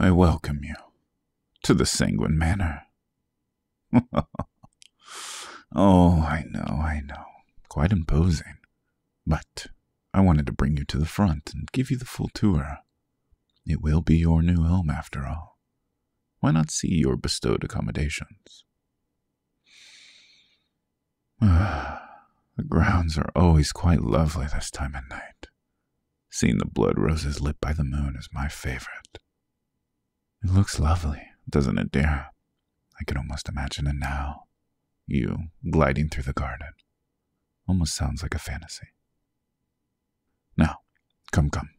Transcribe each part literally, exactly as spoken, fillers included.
I welcome you to the Sanguine Manor. Oh, I know, I know. Quite imposing. But I wanted to bring you to the front and give you the full tour. It will be your new home, after all. Why not see your bestowed accommodations? The grounds are always quite lovely this time of night. Seeing the blood roses lit by the moon is my favorite. It looks lovely, doesn't it, dear? I can almost imagine it now. You gliding through the garden. Almost sounds like a fantasy. Now, come, come.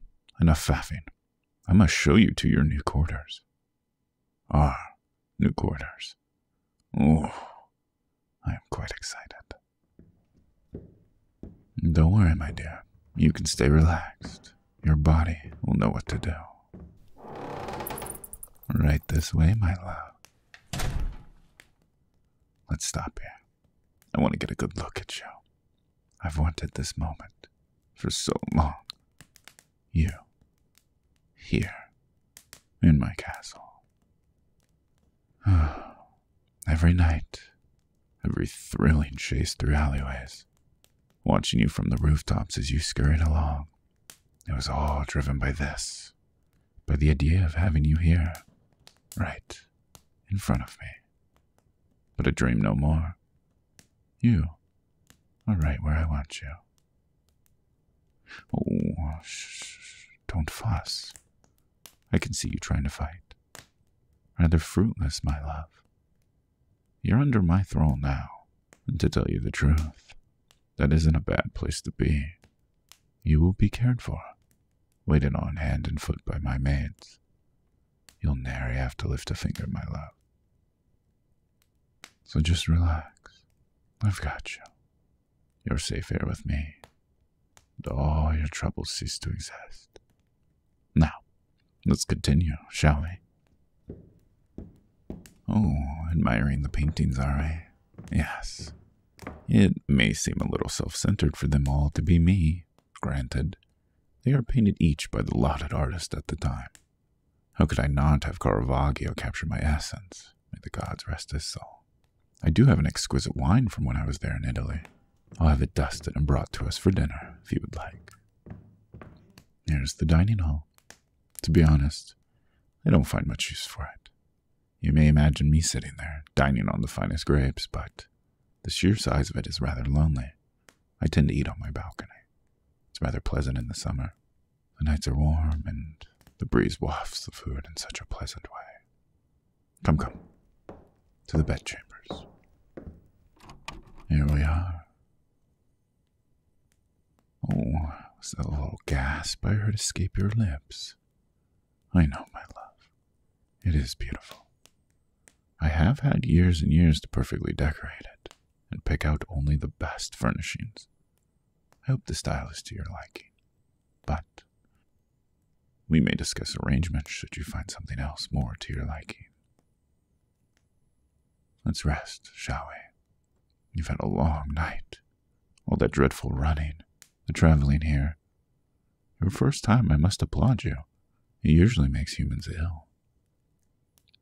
Enough faffing. I must show you to your new quarters. Our new quarters. Ooh, I am quite excited. Don't worry, my dear. You can stay relaxed. Your body will know what to do. Right this way, my love. Let's stop here. I want to get a good look at you. I've wanted this moment for so long. You, here, in my castle. Every night, every thrilling chase through alleyways, watching you from the rooftops as you scurried along. It was all driven by this, by the idea of having you here, right in front of me. But I dream no more. You are right where I want you. Oh, shh, don't fuss. I can see you trying to fight. Rather fruitless, my love. You're under my thrall now, and to tell you the truth, that isn't a bad place to be. You will be cared for, waited on hand and foot by my maids. You'll nary have to lift a finger, my love. So just relax. I've got you. You're safe here with me, and all your troubles cease to exist. Now, let's continue, shall we? Oh, admiring the paintings, are we? Yes. It may seem a little self-centered for them all to be me. Granted, they are painted each by the lauded artist at the time. How could I not have Caravaggio capture my essence? May the gods rest his soul. I do have an exquisite wine from when I was there in Italy. I'll have it dusted and brought to us for dinner, if you would like. Here's the dining hall. To be honest, I don't find much use for it. You may imagine me sitting there, dining on the finest grapes, but the sheer size of it is rather lonely. I tend to eat on my balcony. It's rather pleasant in the summer. The nights are warm, and the breeze wafts the food in such a pleasant way. Come, come, to the bedchambers. Here we are. Oh, was that a little gasp I heard escape your lips? I know, my love. It is beautiful. I have had years and years to perfectly decorate it and pick out only the best furnishings. I hope the style is to your liking, but we may discuss arrangements should you find something else more to your liking. Let's rest, shall we? You've had a long night. All that dreadful running, the traveling here. Your first time, I must applaud you. It usually makes humans ill.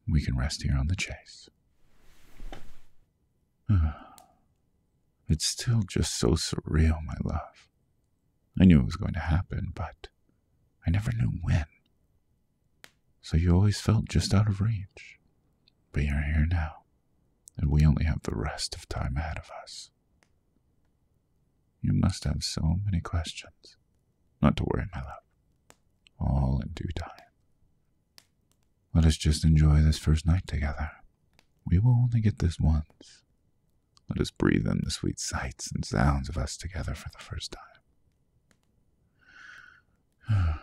We can rest here on the chase. It's still just so surreal, my love. I knew it was going to happen, but I never knew when. So you always felt just out of reach. But you're here now, and we only have the rest of time ahead of us. You must have so many questions. Not to worry, my love. All in due time. Let us just enjoy this first night together. We will only get this once. Let us breathe in the sweet sights and sounds of us together for the first time.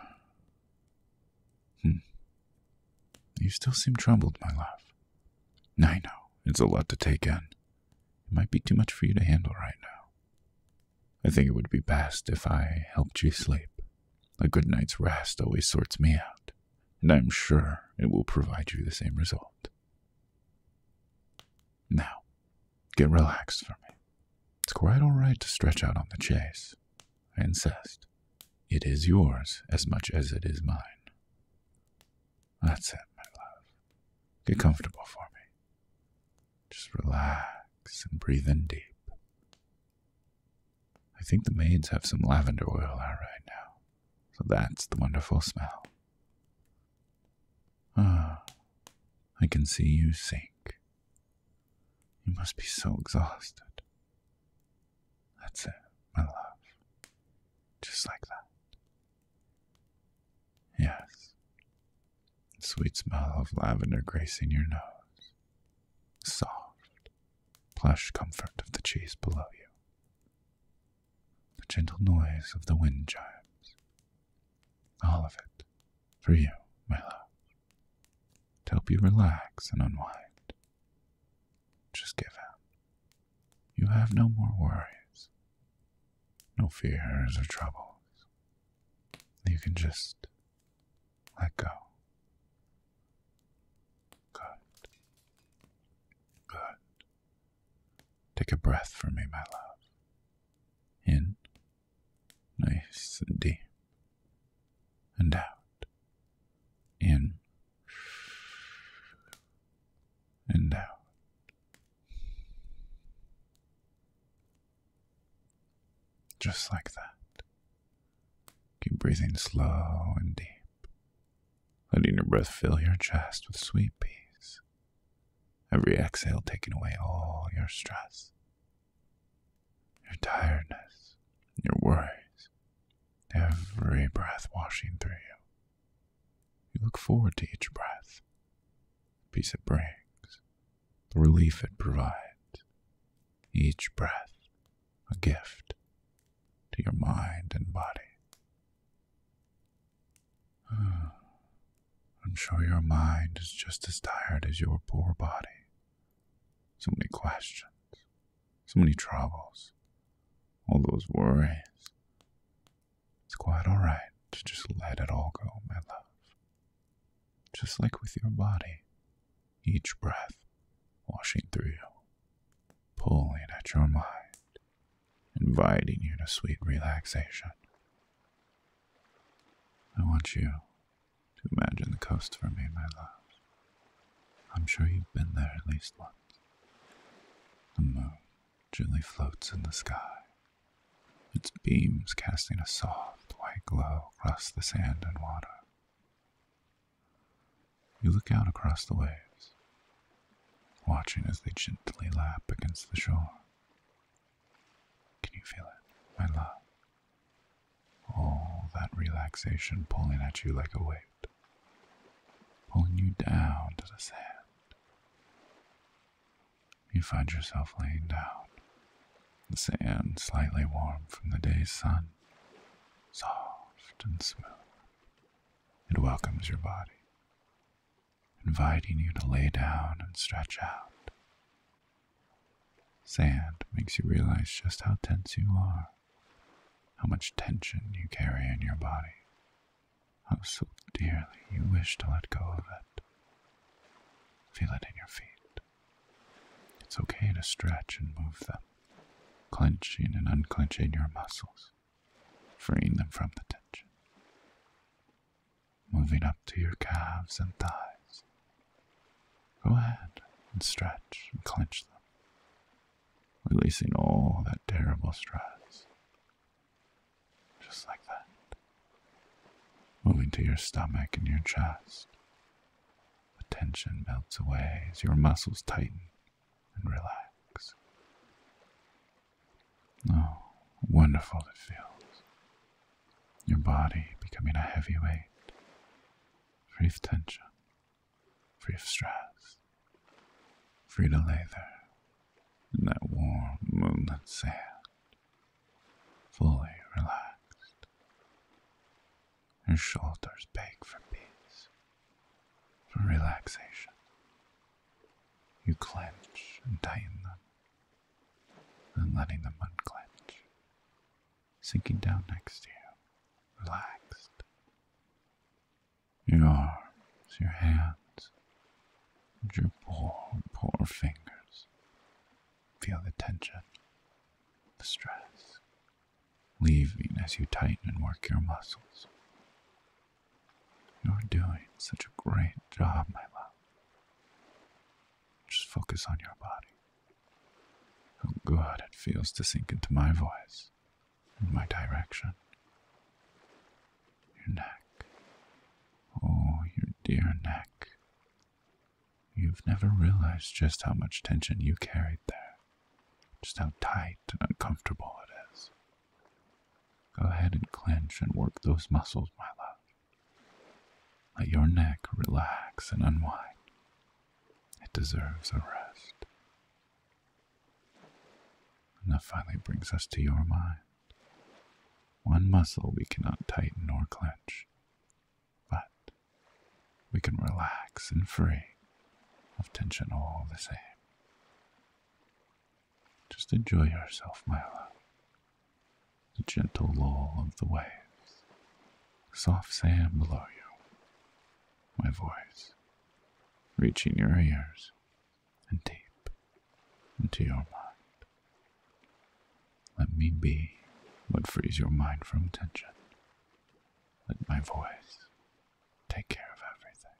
hmm. You still seem troubled, my love. I know, it's a lot to take in. It might be too much for you to handle right now. I think it would be best if I helped you sleep. A good night's rest always sorts me out, and I'm sure it will provide you the same result. Now, get relaxed for me. It's quite all right to stretch out on the chase. I insist. It is yours as much as it is mine. That's it, my Get comfortable for me. Just relax and breathe in deep. I think the maids have some lavender oil out right now, so that's the wonderful smell. Ah, I can see you sink. You must be so exhausted. That's it, my love. Just like that. Yes. The sweet smell of lavender gracing your nose. The soft, plush comfort of the cheese below you. The gentle noise of the wind chimes. All of it for you, my love. To help you relax and unwind. Just give in. You have no more worries, no fears or troubles. You can just let go. Good. Good. Take a breath for me, my love. In, nice and deep, and out. In. And out. Just like that. Keep breathing slow and deep, letting your breath fill your chest with sweet peace. Every exhale taking away all your stress, your tiredness, your worries. Every breath washing through you. You look forward to each breath, the peace it brings. The relief it provides, each breath a gift to your mind and body. I'm sure your mind is just as tired as your poor body. So many questions, so many troubles, all those worries. It's quite alright to just let it all go, my love. Just like with your body, each breath washing through you, pulling at your mind, inviting you to sweet relaxation. I want you to imagine the coast for me, my love. I'm sure you've been there at least once. The moon gently floats in the sky, its beams casting a soft white glow across the sand and water. You look out across the waves, watching as they gently lap against the shore. Can you feel it, my love? All that relaxation pulling at you like a weight, pulling you down to the sand. You find yourself laying down, the sand slightly warm from the day's sun, soft and smooth. It welcomes your body, inviting you to lay down and stretch out. Sand makes you realize just how tense you are, how much tension you carry in your body, how so dearly you wish to let go of it. Feel it in your feet. It's okay to stretch and move them, clenching and unclenching your muscles, freeing them from the tension. Moving up to your calves and thighs. Go ahead and stretch and clench them, releasing all that terrible stress. Just like that. Moving to your stomach and your chest. The tension melts away as your muscles tighten and relax. Oh, wonderful it feels. Your body becoming a heavy weight, free of tension, free of stress, free to lay there in that warm moonlit sand, fully relaxed. Your shoulders beg for peace, for relaxation. You clench and tighten them, then letting them unclench, sinking down next to you, relaxed. Your arms, your hands, your poor, poor fingers. Feel the tension, the stress, leaving as you tighten and work your muscles. You're doing such a great job, my love. focus on your body. How good it feels to sink into my voice, in my direction. Your neck. Oh, your dear neck. You've never realized just how much tension you carried there, just how tight and uncomfortable it is. Go ahead and clench and work those muscles, my love. Let your neck relax and unwind. It deserves a rest. And that finally brings us to your mind. One muscle we cannot tighten or clench, but we can relax and free of tension all the same. Just enjoy yourself, my love. The gentle lull of the waves, the soft sand below you, my voice reaching your ears and deep into your mind. Let me be what frees your mind from tension. Let my voice take care of everything.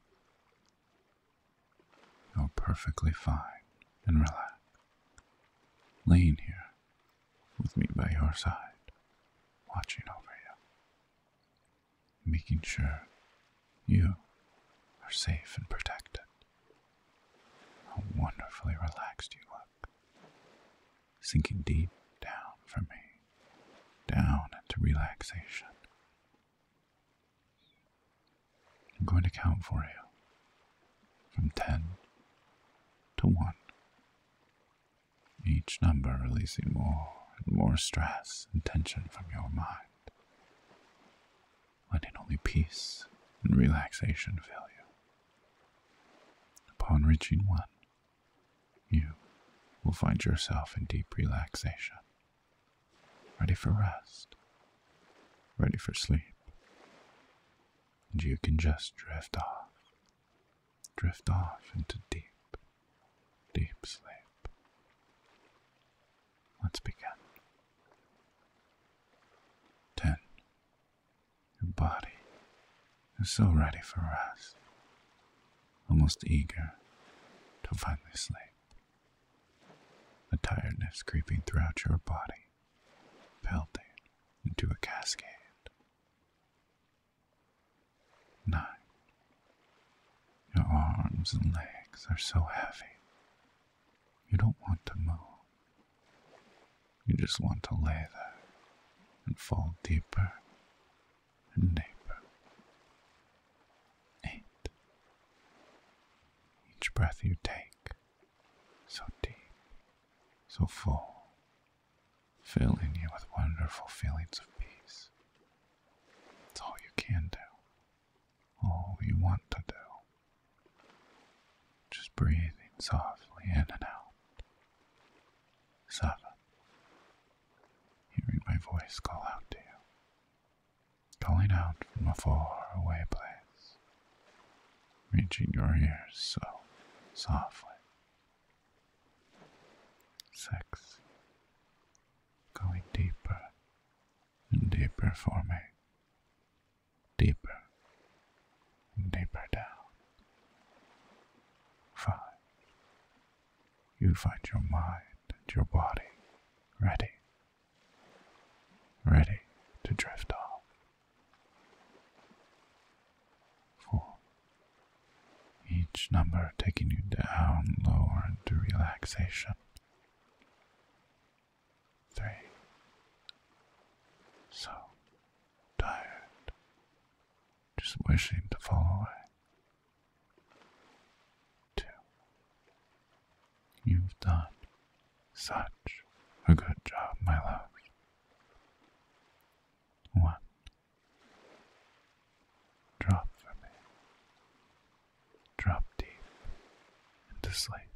You're perfectly fine and relaxed, laying here with me by your side, watching over you, making sure you are safe and protected. How wonderfully relaxed you look, sinking deep down for me, down into relaxation. I'm going to count for you from ten to one. Each number releasing more and more stress and tension from your mind, letting only peace and relaxation fill you. Upon reaching one, you will find yourself in deep relaxation. Ready for rest, ready for sleep, and you can just drift off, drift off into deep, deep sleep. Let's begin. Ten. Your body is so ready for rest, almost eager to finally sleep. The tiredness creeping throughout your body, pelting into a cascade. Nine. Your arms and legs are so heavy, you don't want to move. You just want to lay there and fall deeper and deeper. Eight. Each breath you take, so deep, so full, filling you with wonderful feelings of peace. It's all you can do, all you want to do. Just breathing softly in and out. Seven. Hearing my voice call out to you, calling out from a far away place, reaching your ears so softly. Six. Going deeper and deeper for me, deeper and deeper down. Five. You find your mind and your body ready, ready to drift off. Four. Each number taking you down lower into relaxation. Three. So tired, just wishing to fall away. Two. You've done such a good job, my love. One. Drop for me. Drop deep into sleep.